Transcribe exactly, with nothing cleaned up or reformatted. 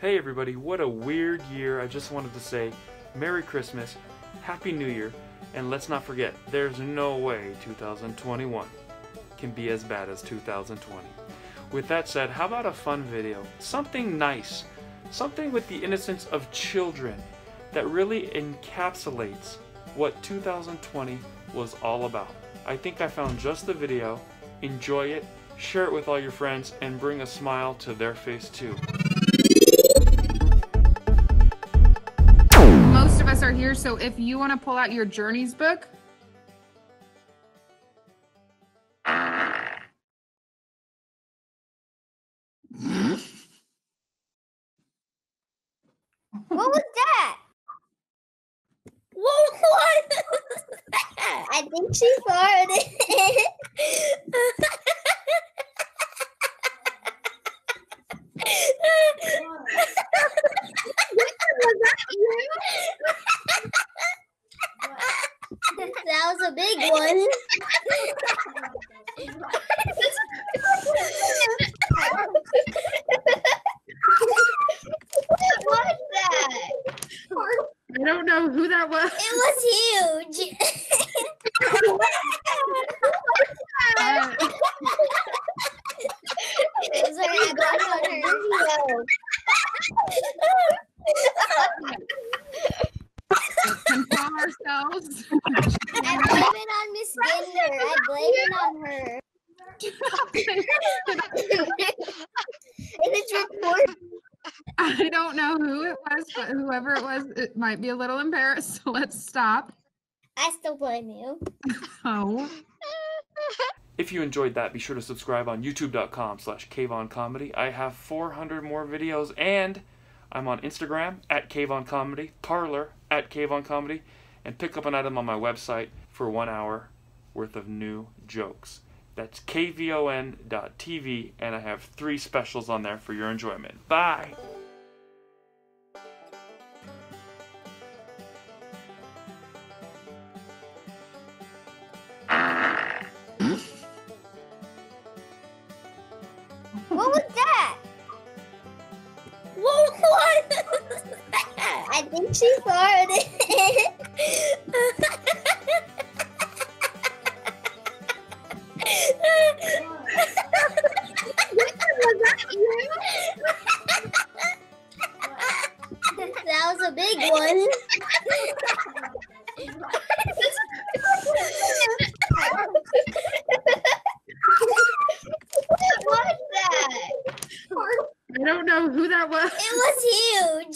Hey everybody, what a weird year. I just wanted to say Merry Christmas, Happy New Year, and let's not forget, there's no way two thousand twenty-one can be as bad as two thousand twenty. With that said, how about a fun video? Something nice, something with the innocence of children that really encapsulates what two thousand twenty was all about. I think I found just the video. Enjoy it, share it with all your friends, and bring a smile to their face too. Most of us are here, so if you want to pull out your Journeys book. What was that? What was that? I think she farted. That was a big one. What was that? I don't know who that was. It was huge. uh, it was like I got on her. Control ourselves. I blame it on Miss Ginder. I blame it on her. And it's recorded. I don't know who it was, but whoever it was, it might be a little embarrassed, so let's stop. I still blame you. Oh. If you enjoyed that, be sure to subscribe on youtube.com slash K-von Comedy. I have four hundred more videos, and I'm on Instagram, at K-von Comedy, Parler, at K-von Comedy, and pick up an item on my website for one hour worth of new jokes. That's k von dot t v, and I have three specials on there for your enjoyment. Bye! What was that? What was that? I think she farted. That was a big one. What was that? I don't know who that was. It was huge.